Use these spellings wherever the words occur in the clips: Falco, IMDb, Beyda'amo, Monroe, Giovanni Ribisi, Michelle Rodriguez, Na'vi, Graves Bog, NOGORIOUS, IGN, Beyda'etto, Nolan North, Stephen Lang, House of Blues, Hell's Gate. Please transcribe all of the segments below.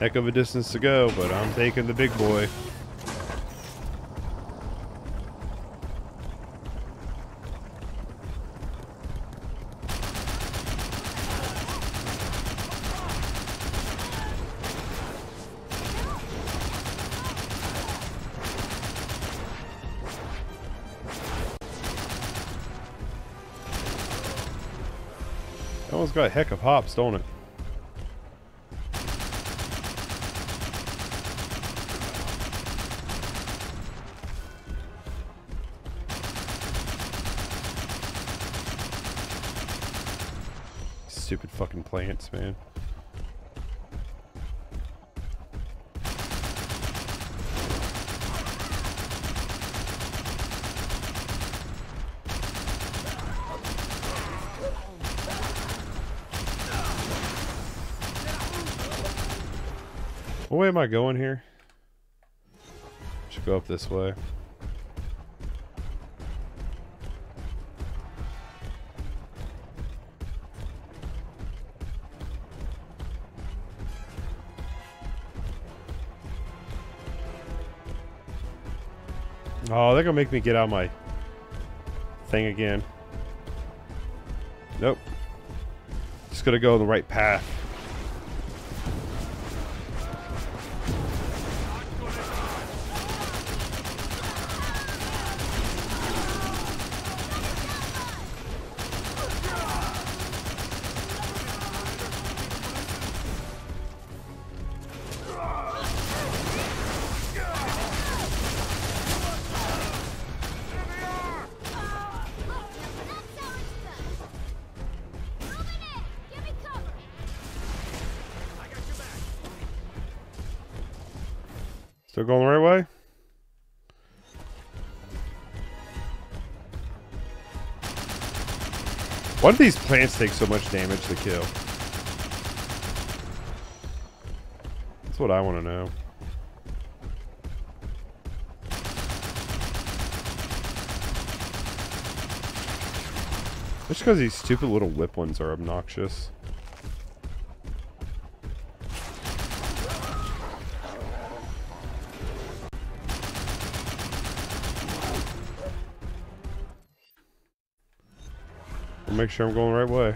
Heck of a distance to go, but I'm taking the big boy. That one's got a heck of hops, don't it? Stupid fucking plants, man. What way am I going here? Should go up this way. Oh, they're gonna make me get out my thing again. Nope. Just gotta go the right path. Still going the right way? Why do these plants take so much damage to kill? That's what I want to know. Just because these stupid little whip ones are obnoxious. Make sure I'm going the right way.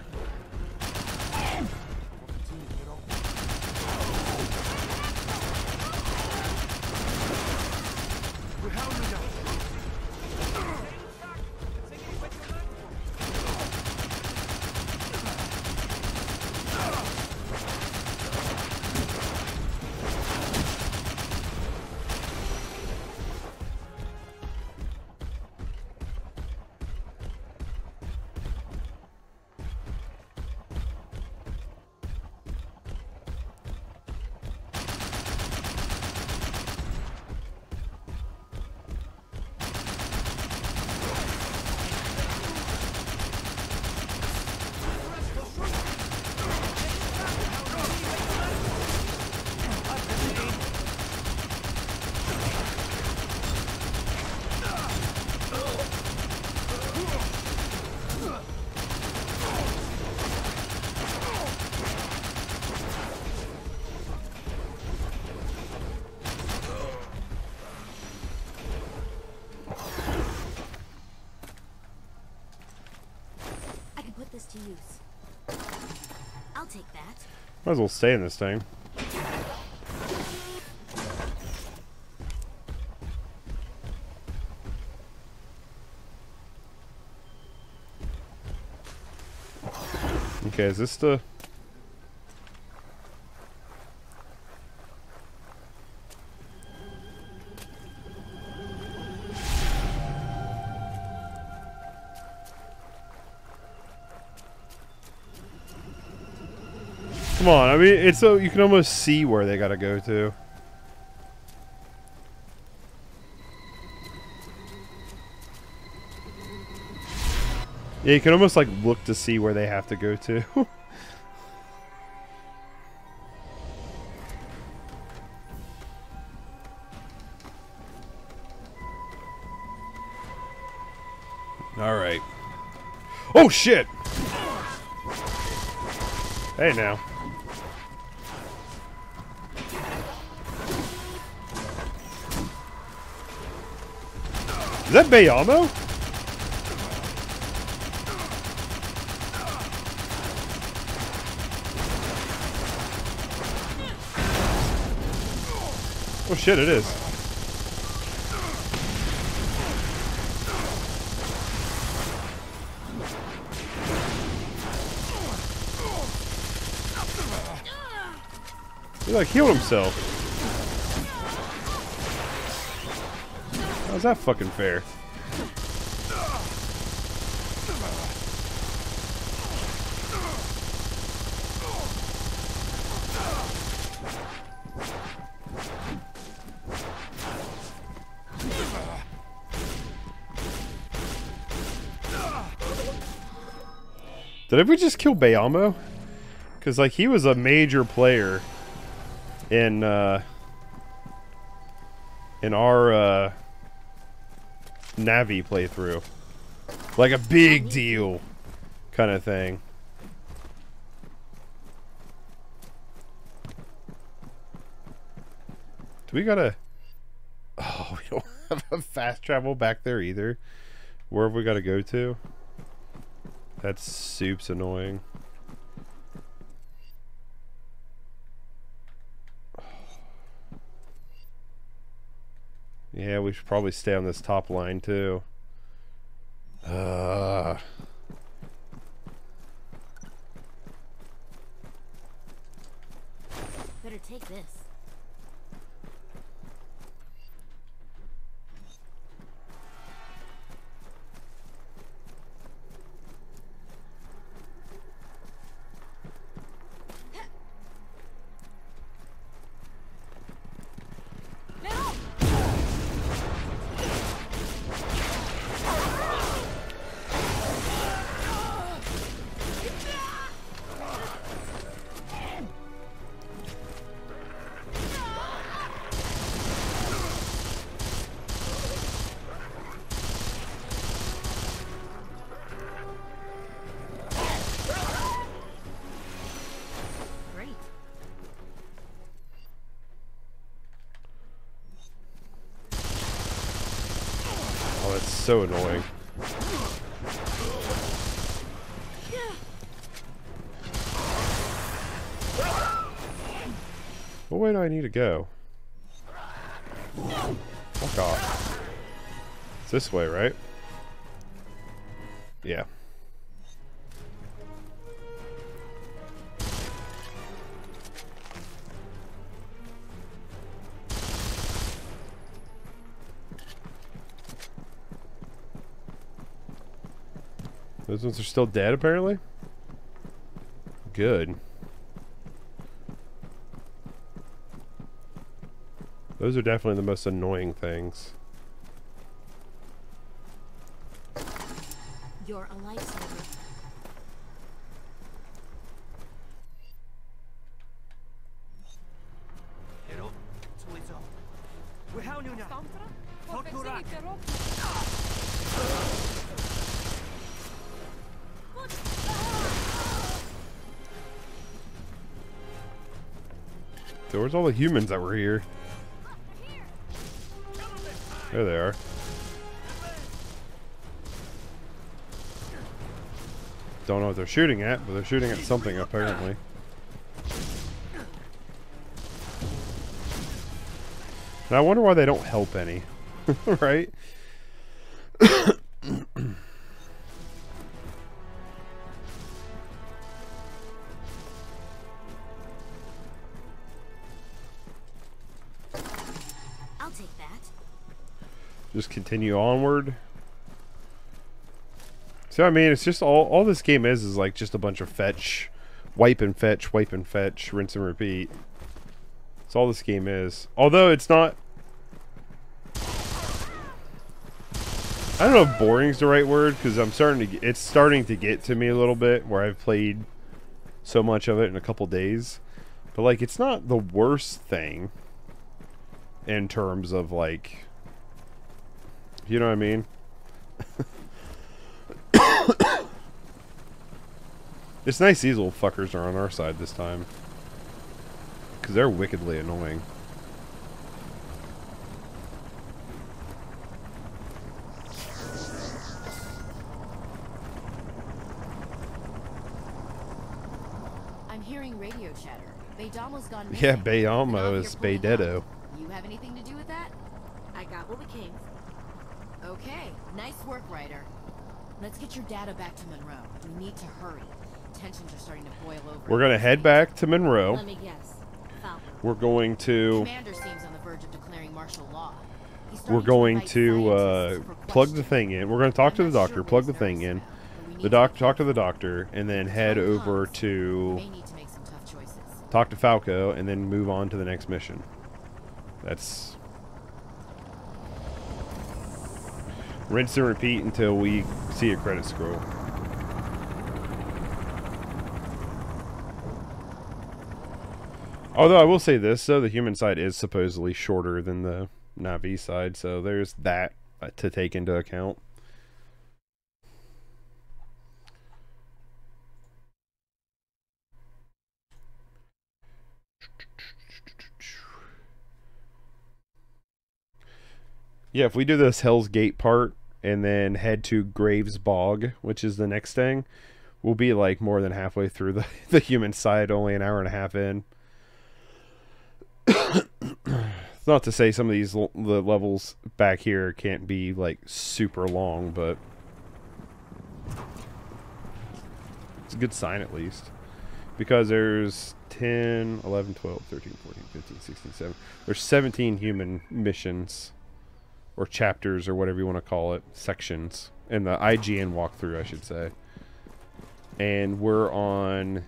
To use. I'll take that. Might as well stay in this thing. Okay, is this the... Come on, I mean, it's so you can almost see where they gotta go to. Yeah, you can almost like look to see where they have to go to. All right. Oh shit! Hey now. Is that Beyda'amo? Oh shit, it is. He like healed himself. How's that fucking fair? Did we just kill Beyda'amo? Because like he was a major player in our Na'vi playthrough, like a big deal kind of thing. Do we gotta? Oh, we don't have a fast travel back there either. Where have we got to go to? That's soup's annoying. Yeah, we should probably stay on this top line too. Better take this. So annoying. What way do I need to go? Fuck off. It's this way, right? Yeah. Those ones are still dead, apparently? Good. Those are definitely the most annoying things. You're a lifesaver. So where's all the humans that were here? There they are. Don't know what they're shooting at, but they're shooting at something apparently. And I wonder why they don't help any. Right? Just continue onward. So I mean, it's just all this game is like just a bunch of fetch, wipe and fetch, wipe and fetch, rinse and repeat. That's all this game is. Although it's not, I don't know if boring is the right word, because I'm it's starting to get to me a little bit, where I've played so much of it in a couple days. But like, it's not the worst thing in terms of like, you know what I mean? It's nice these little fuckers are on our side this time, because they're wickedly annoying. chatter. Beydamo's gone. Yeah, Beyda'amo is Beyda'etto. You have anything to do with that? I got what we came for. Okay, nice work, Ryder. Let's get your data back to Monroe. We need to hurry. Tensions are starting to boil over. We're going to head back to Monroe. Let me guess. Falco. We're going to... Commander seems on the verge of declaring martial law. We're going to plug the thing in. We're going to talk to the doctor, plug the thing in. The doc, talk to the doctor, and then head over to talk to Falco, and then move on to the next mission. That's rinse and repeat until we see a credit scroll. Although I will say this, though, the human side is supposedly shorter than the Na'vi side, so there's that to take into account. Yeah, if we do this Hell's Gate part and then head to Graves Bog, which is the next thing, we'll be like more than halfway through the human side, only an hour and a half in. It's not to say some of these the levels back here can't be like super long, but it's a good sign at least. Because there's 10, 11, 12, 13, 14, 15, 16, 17. There's 17 human missions. Or chapters, or whatever you want to call it, sections, and the IGN walkthrough, I should say. And we're on.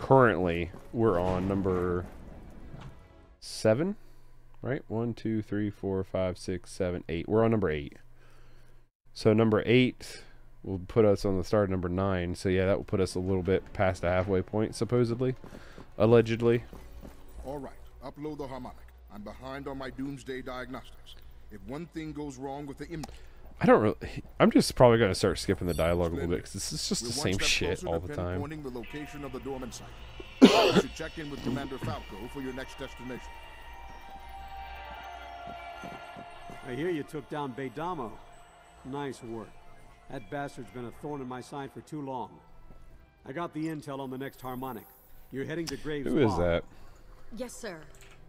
Currently, we're on number 7, right? 1, 2, 3, 4, 5, 6, 7, 8. We're on number 8. So number 8 will put us on the start of number 9. So yeah, that will put us a little bit past the halfway point, supposedly, allegedly. All right, upload the harmonic. I'm behind on my doomsday diagnostics. If one thing goes wrong with the input, I don't really. I'm just probably going to start skipping the dialogue a little bit because this is just the same shit all the time. Pointing the location of the dormant site. You should check in with Commander Falco for your next destination. I hear you took down Beyda'amo. Nice work. That bastard's been a thorn in my side for too long. I got the intel on the next harmonic. You're heading to Graves. Who is that? Yes, sir.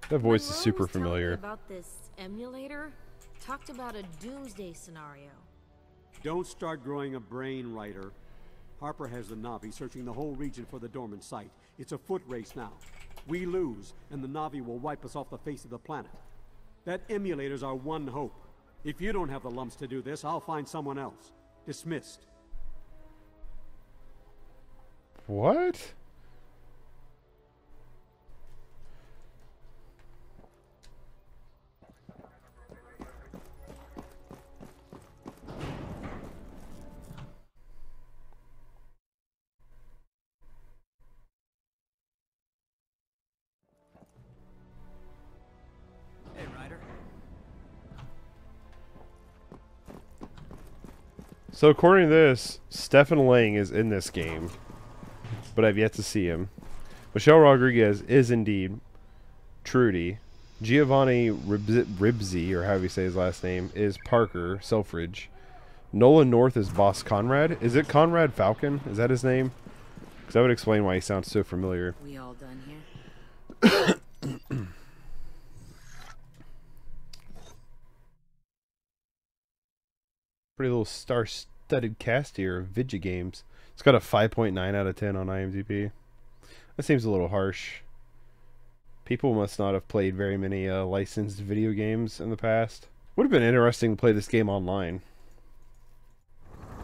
That voice is super familiar. About this emulator, talked about a doomsday scenario. Don't start growing a brain, Ryder. Harper has the Na'vi searching the whole region for the dormant site. It's a foot race now. We lose, and the Na'vi will wipe us off the face of the planet. That emulator's our one hope. If you don't have the lumps to do this, I'll find someone else. Dismissed. What? So according to this, Stephen Lang is in this game, but I've yet to see him. Michelle Rodriguez is indeed Trudy. Giovanni Ribisi, or however you say his last name, is Parker Selfridge. Nolan North is Boss Conrad. Is it Conrad Falcon? Is that his name? Because that would explain why he sounds so familiar. We all done here. Pretty little star-studded cast here of Vidya games. It's got a 5.9 out of 10 on IMDb. That seems a little harsh. People must not have played very many licensed video games in the past. Would have been interesting to play this game online.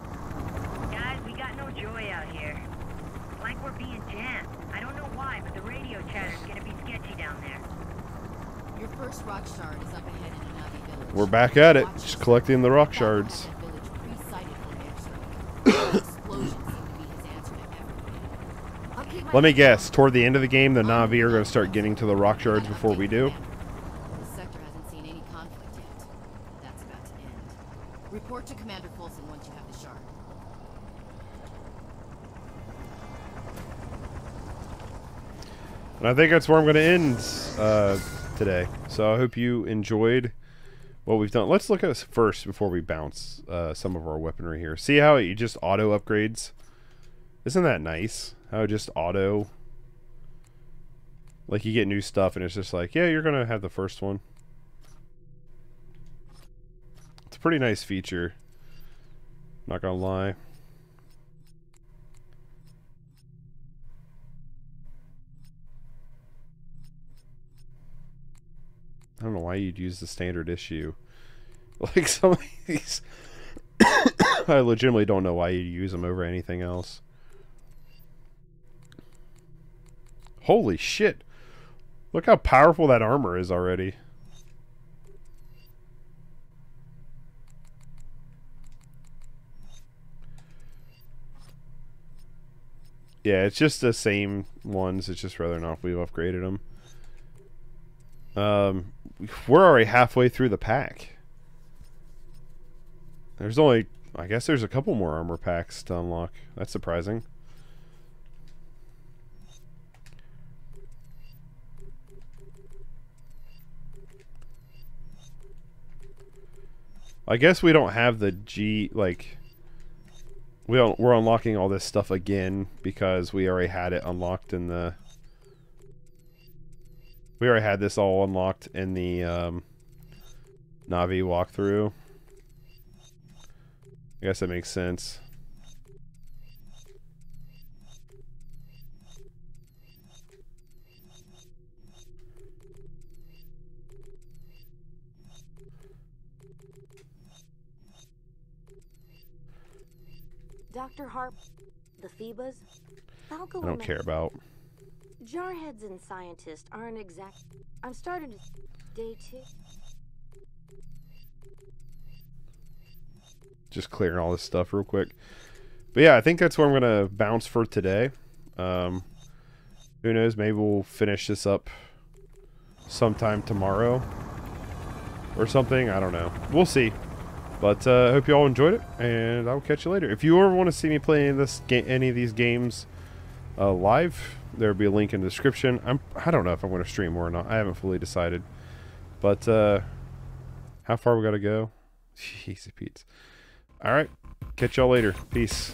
Guys, we got no joy out here. Like we're being jammed. I don't know why, but the radio chatter's gonna be sketchy down there. Your first rock shard is up ahead in another village. We're back at it, just collecting the rock shards. Let me guess, toward the end of the game, the Na'vi are going to start getting to the rock shards before we do. The sector hasn't seen any conflict yet. That's about to end. Report to Commander Coulson once you have the shard. And I think that's where I'm going to end today. So I hope you enjoyed what we've done. Let's look at this first before we bounce some of our weaponry here. See how it just auto upgrades? Isn't that nice? How just auto... Like, you get new stuff, and it's just like, yeah, you're going to have the first one. It's a pretty nice feature. Not going to lie. I don't know why you'd use the standard issue. Like, some of these... I legitimately don't know why you'd use them over anything else. Holy shit! Look how powerful that armor is already. Yeah, it's just the same ones. It's just whether or not we've upgraded them. We're already halfway through the pack. There's only... I guess there's a couple more armor packs to unlock. That's surprising. I guess we don't have the G... like... We're unlocking all this stuff again because we already had it unlocked in the... We already had this all unlocked in the Na'vi walkthrough. I guess that makes sense. Dr. Harp, the Phoebas, Falco. I don't care about. Jarheads and scientists aren't exact. I'm starting to day two. Just clearing all this stuff real quick. But yeah, I think that's where I'm gonna bounce for today. Who knows? Maybe we'll finish this up sometime tomorrow or something. I don't know. We'll see. But I hope you all enjoyed it, and I'll catch you later. If you ever want to see me play any of these games live, there'll be a link in the description. I don't know if I'm going to stream or not. I haven't fully decided. But how far we got to go? Jeez, Pete. All right, catch y'all later. Peace.